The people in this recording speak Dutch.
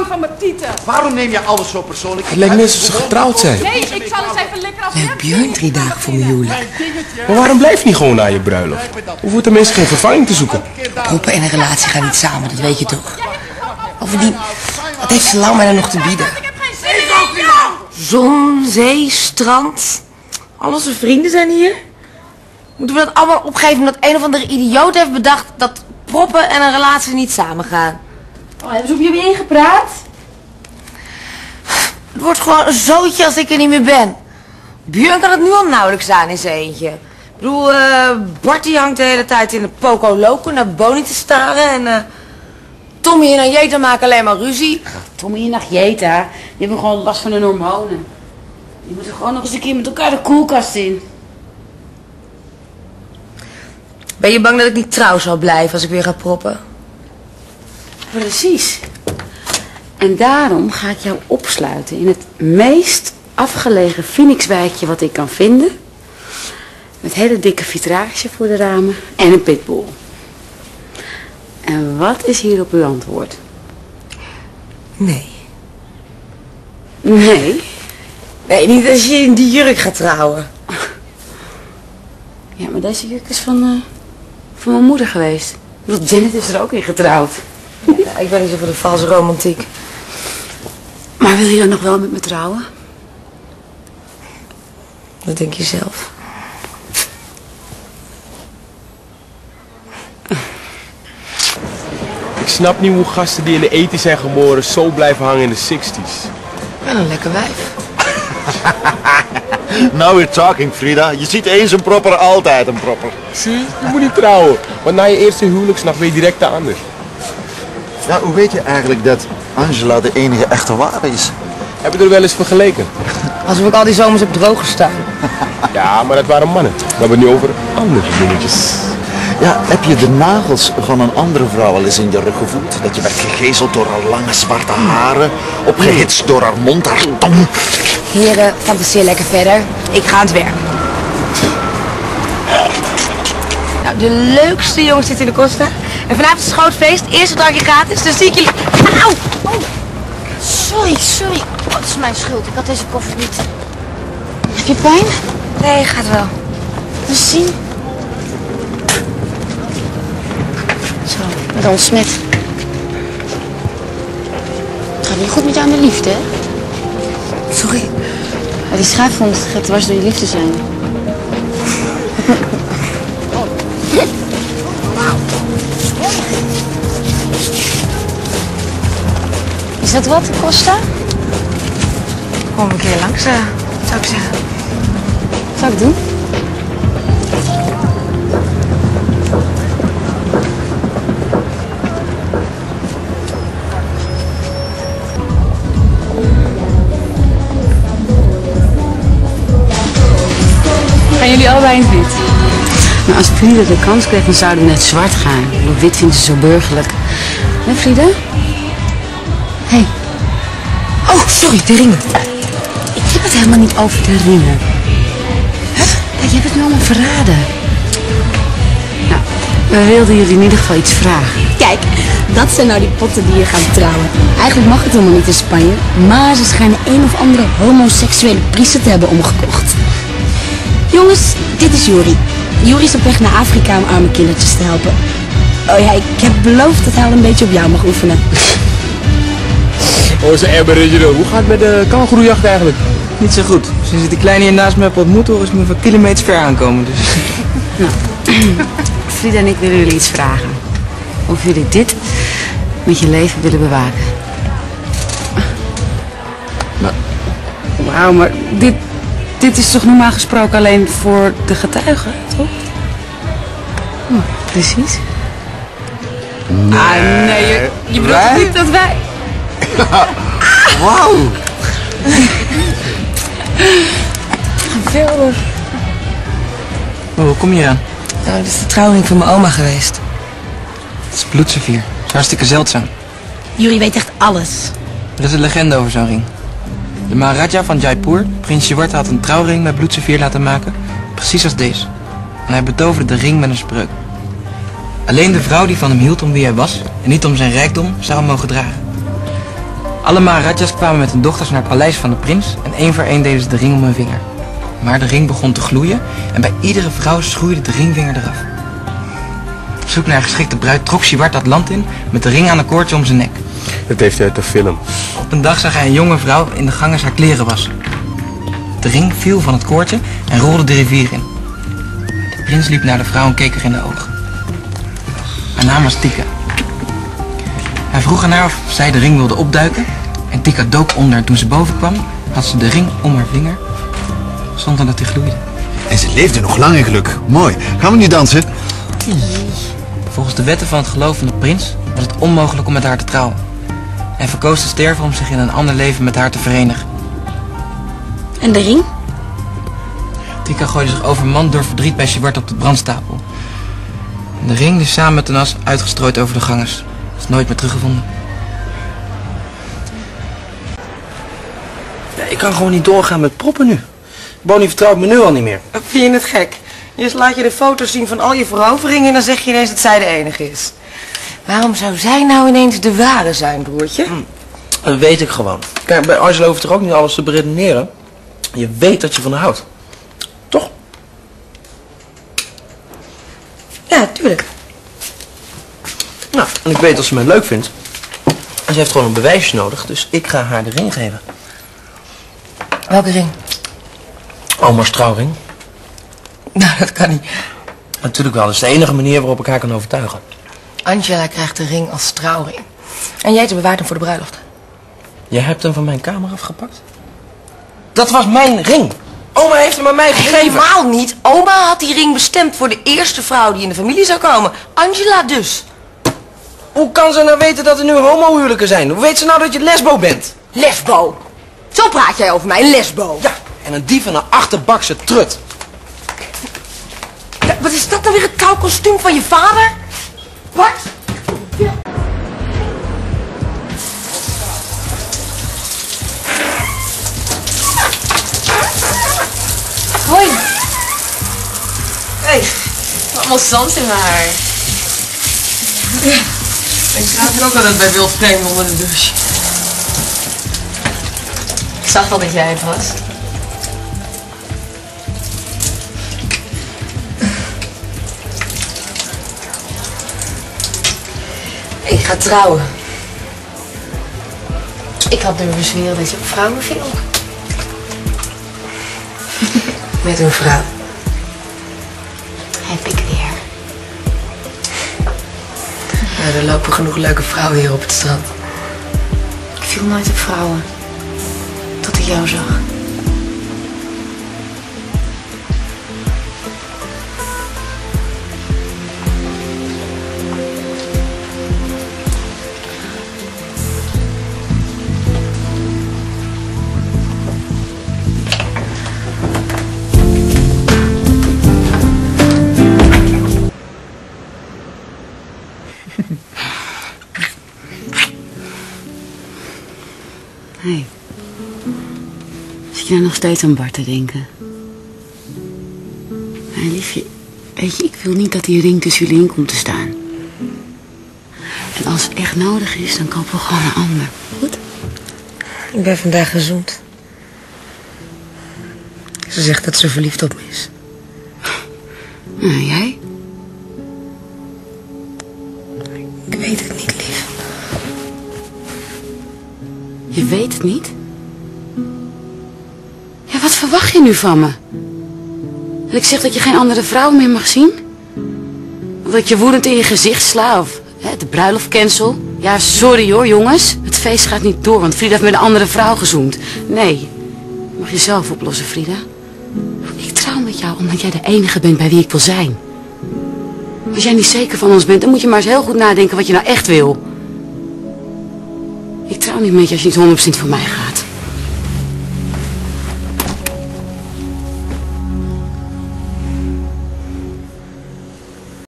opvang van mijn tieten. Waarom neem je alles zo persoonlijk? Het lijkt meestal ze getrouwd zijn. Nee, ik zal eens even lekker als Björn. Björn 3 dagen voor mijn huwelijk. Maar waarom blijf je niet gewoon naar je bruiloft? Of wordt er mensen geen vervanging te zoeken? Proppen en een relatie gaan niet samen, dat weet je toch? Bovendien, wat heeft ze lang mij dan nog te bieden? Zon, zee, strand. Al onze vrienden zijn hier. Moeten we dat allemaal opgeven omdat een of andere idioot heeft bedacht dat proppen en een relatie niet samen gaan? Oh, hebben ze op jullie ingepraat? Het wordt gewoon een zootje als ik er niet meer ben. Björn kan het nu al nauwelijks aan in zijn eentje. Ik bedoel, Bartie hangt de hele tijd in de Poco Loco naar Boni te staren en... Tommy en Jeta maken alleen maar ruzie. Tommy en Jeta, die hebben gewoon last van hun hormonen. Die moeten gewoon nog eens een keer met elkaar de koelkast in. Ben je bang dat ik niet trouw zal blijven als ik weer ga proppen? Precies. En daarom ga ik jou opsluiten in het meest afgelegen Phoenixwijkje wat ik kan vinden. Met hele dikke vitrage voor de ramen en een pitbull. En wat is hierop uw antwoord? Nee. Nee? Nee, niet als je in die jurk gaat trouwen. Ja, maar deze jurk is van mijn moeder geweest. Janet is er ook in getrouwd. Ja, ik ben niet zo voor de valse romantiek. Maar wil je dan nog wel met me trouwen? Dat denk je zelf. Ik snap niet hoe gasten die in de 80's zijn geboren zo blijven hangen in de 60's. Wel een lekker wijf. Now we're talking, Frida. Je ziet eens een propper, altijd een propper. Zie, je moet niet trouwen. Want na je eerste huwelijksnacht weet je direct de ander. Ja, hoe weet je eigenlijk dat Angela de enige echte ware is? Heb je er wel eens vergeleken? Alsof ik al die zomers heb droog gestaan. Ja, maar dat waren mannen. We hebben het nu over andere dingetjes. Ja, heb je de nagels van een andere vrouw al eens in je rug gevoeld? Dat je werd gegezeld door haar lange zwarte haren, opgehitst door haar mond, haar tong. Heren, fantaseer lekker verder. Ik ga aan het werk. Nou, de leukste jongens zitten in de Costa. En vanavond is het groot feest. Eerste drankje gratis, dus zie ik jullie... Auw! Oh. Sorry. Oh, het is mijn schuld. Ik had deze koffer niet. Heb je pijn? Nee, gaat wel. Dus zien. Zo, met ons met. Het gaat niet goed met jou aan de liefde, hè? Sorry. Ja, die schuifvond gaat dwars door je liefde zijn. Is dat wat, Costa? Kom een keer langs, zou ik zeggen. Wat zou ik doen? Jullie allebei in wit. Maar als Frida de kans kreeg, dan zouden we net zwart gaan. Want wit vindt ze zo burgerlijk. Hè, Frida? Hé. Hey. Oh, sorry, de ringen. Ik heb het helemaal niet over de ringen. Huh? Ja, je hebt het nu allemaal verraden. Nou, we wilden jullie in ieder geval iets vragen. Kijk, dat zijn nou die potten die je gaat trouwen. Eigenlijk mag het helemaal niet in Spanje. Maar ze schijnen een of andere homoseksuele priester te hebben omgekocht. Jongens, dit is Juri. Juri is op weg naar Afrika om arme kindertjes te helpen. Oh ja, ik heb beloofd dat hij al een beetje op jou mag oefenen. Oh, ze Aboriginal. Hoe gaat het met de kangoeroejacht eigenlijk? Niet zo goed. Sinds de kleine hier naast mij op ontmoet hoor, is me van kilometers ver aankomen. Dus. Nou, Frida en ik willen jullie iets vragen. Of jullie dit met je leven willen bewaken. Wauw, maar dit... Dit is toch normaal gesproken alleen voor de getuigen, toch? Oh, precies. Nee. Ah, nee, je bedoelt niet dat wij... Wauw! Geweldig. Oh, hoe kom je aan? Nou, dit is de trouwring van mijn oma geweest. Het is bloedsevier. Het is hartstikke zeldzaam. Jullie weten echt alles. Er is een legende over zo'n ring. De Maharaja van Jaipur, prins Siddhartha, had een trouwring met bloedsevier laten maken, precies als deze. En hij betoverde de ring met een spreuk. Alleen de vrouw die van hem hield om wie hij was, en niet om zijn rijkdom, zou hem mogen dragen. Alle maharajas kwamen met hun dochters naar het paleis van de prins en één voor één deden ze de ring om hun vinger. Maar de ring begon te gloeien en bij iedere vrouw schroeide de ringvinger eraf. Op zoek naar een geschikte bruid trok Siward dat land in met de ring aan een koordje om zijn nek. Dat heeft hij uit de film. Op een dag zag hij een jonge vrouw in de gang eens haar kleren wassen. De ring viel van het koordje en rolde de rivier in. De prins liep naar de vrouw en keek haar in de ogen. Haar naam was Tika. Hij vroeg aan haar of zij de ring wilde opduiken en Tika dook onder. Toen ze boven kwam, had ze de ring om haar vinger zonder dat hij gloeide. En ze leefde nog lang in geluk. Mooi. Gaan we nu dansen? Volgens de wetten van het geloof van de prins was het onmogelijk om met haar te trouwen. Hij verkoos te sterven om zich in een ander leven met haar te verenigen. En de ring? Tika gooide zich overmand door verdriet bij Siward op de brandstapel. De ring is samen met de nas uitgestrooid over de gangers. Is nooit meer teruggevonden. Ja, ik kan gewoon niet doorgaan met proppen nu. Boni vertrouwt me nu al niet meer. Vind je het gek? Eerst laat je de foto's zien van al je veroveringen en dan zeg je ineens dat zij de enige is. Waarom zou zij nou ineens de ware zijn, broertje? Dat weet ik gewoon. Kijk, bij Angela hoeft toch ook niet alles te beredeneren? Je weet dat je van haar houdt. Toch? Ja, tuurlijk. Nou, en ik weet dat ze mij leuk vindt. En ze heeft gewoon een bewijsje nodig, dus ik ga haar de ring geven. Welke ring? Oma's trouwring. Nou, dat kan niet. Natuurlijk wel, dat is de enige manier waarop ik haar kan overtuigen. Angela krijgt de ring als trouwring. En jij bewaart hem voor de bruiloft. Jij hebt hem van mijn kamer afgepakt? Dat was mijn ring! Oma heeft hem aan mij gegeven. Helemaal niet. Oma had die ring bestemd voor de eerste vrouw die in de familie zou komen. Angela dus. Hoe kan ze nou weten dat er nu homohuwelijken zijn? Hoe weet ze nou dat je lesbo bent? Lesbo? Zo praat jij over mij, een lesbo. Ja, en een dief en een achterbakse trut. Ja, wat is dat nou weer, het touwkostuum van je vader? Wat? Ja. Hoi. Hey, allemaal zand in mijn haar. Ja. Ik praat ook altijd bij wild vreemden onder de douche. Ik zag wel dat jij het was. Ik ga trouwen. Ik had durven zweren dat je op vrouwen viel. Met een vrouw. Heb ik weer. Nou, er lopen genoeg leuke vrouwen hier op het strand. Ik viel nooit op vrouwen. Tot ik jou zag. Hey, zit je nou nog steeds aan Bart te denken? Mijn liefje, weet je, ik wil niet dat die ring tussen jullie in komt te staan. En als het echt nodig is, dan kopen we gewoon een ander. Goed? Ik ben vandaag gezond. Ze zegt dat ze verliefd op me is. En jij? Ik weet het niet, lief. Je weet het niet? Ja, wat verwacht je nu van me? Dat ik zeg dat je geen andere vrouw meer mag zien? Of dat je woedend in je gezicht sla of hè, de bruiloft cancel? Ja, sorry hoor jongens. Het feest gaat niet door, want Frida heeft met een andere vrouw gezoend. Nee, mag je zelf oplossen, Frida. Ik trouw met jou omdat jij de enige bent bij wie ik wil zijn. Als jij niet zeker van ons bent, dan moet je maar eens heel goed nadenken wat je nou echt wil. Ik trouw niet met je als je niet 100% voor mij gaat.